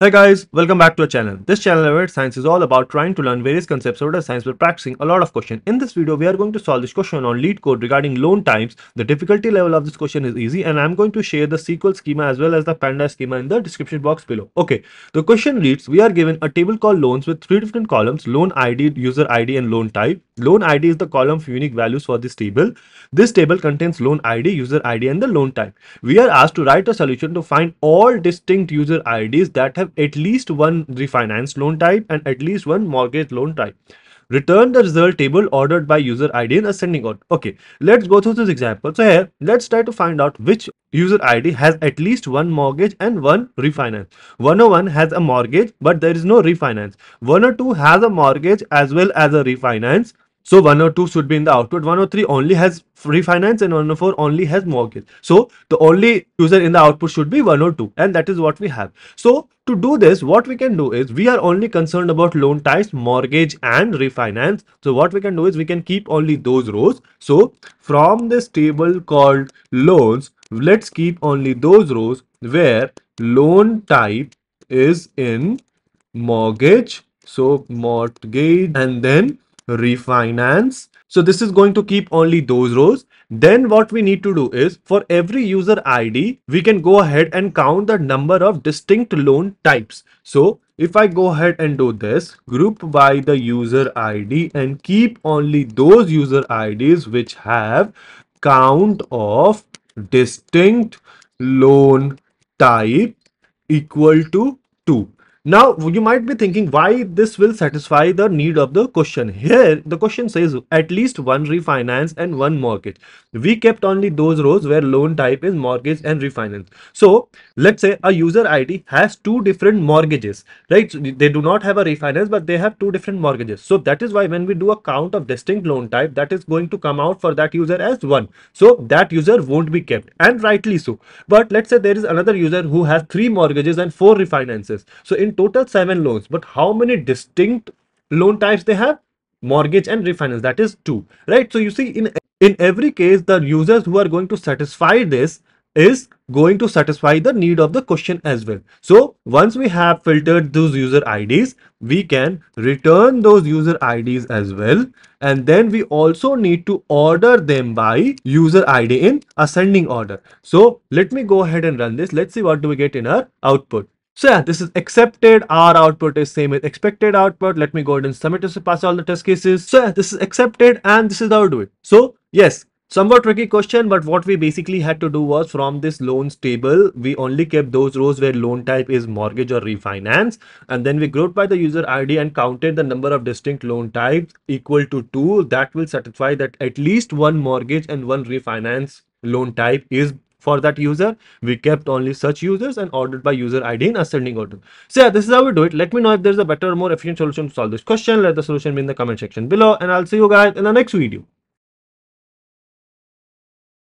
Hi guys, welcome back to our channel. This channel Avid Science is all about trying to learn various concepts of data science by practicing a lot of questions. In this video, we are going to solve this question on LeetCode regarding loan types. The difficulty level of this question is easy and I'm going to share the SQL schema as well as the Pandas schema in the description box below. Okay, the question reads, we are given a table called loans with three different columns, loan ID, user ID and loan type. Loan ID is the column for unique values for this table. This table contains loan ID, user ID and the loan type. We are asked to write a solution to find all distinct user IDs that have at least one refinance loan type and at least one mortgage loan type. Return the result table ordered by user ID in ascending order. Okay, let's go through this example. So here, let's try to find out which user ID has at least one mortgage and one refinance. 101 has a mortgage, but there is no refinance. 102 has a mortgage as well as a refinance. So 102 should be in the output. 103 only has refinance and 104 only has mortgage. So the only user in the output should be 102, and that is what we have. So to do this, what we can do is we are only concerned about loan types, mortgage and refinance. So what we can do is we can keep only those rows. So from this table called loans, let's keep only those rows where loan type is in mortgage. So mortgage and then refinance. So this is going to keep only those rows. Then what we need to do is for every user ID, we can go ahead and count the number of distinct loan types. So if I go ahead and do this, group by the user ID and keep only those user IDs which have count of distinct loan type equal to 2. Now, you might be thinking why this will satisfy the need of the question. Here, the question says at least one refinance and one mortgage. We kept only those rows where loan type is mortgage and refinance. So, let's say a user ID has two different mortgages, right? So they do not have a refinance, but they have two different mortgages. So, that is why when we do a count of distinct loan type, that is going to come out for that user as one. So, that user won't be kept, and rightly so. But let's say there is another user who has three mortgages and four refinances. So, in total 7 loans, but how many distinct loan types they have? Mortgage and refinance, that is 2, right? So you see, in every case, the users who are going to satisfy this is going to satisfy the need of the question as well. So once we have filtered those user IDs, we can return those user IDs as well, and then we also need to order them by user ID in ascending order. So let me go ahead and run this. Let's see what do we get in our output. So yeah, this is accepted. Our output is same as expected output. Let me go ahead and submit this to pass all the test cases. So yeah, this is accepted and this is how we do it. So yes, somewhat tricky question, but what we basically had to do was from this loans table, we only kept those rows where loan type is mortgage or refinance. And then we grouped by the user ID and counted the number of distinct loan types equal to 2. That will satisfy that at least one mortgage and one refinance loan type is for that user. We kept only such users and ordered by user ID in ascending order. So yeah, this is how we do it. Let me know if there's a better or more efficient solution to solve this question. Let the solution be in the comment section below, and I'll see you guys in the next video.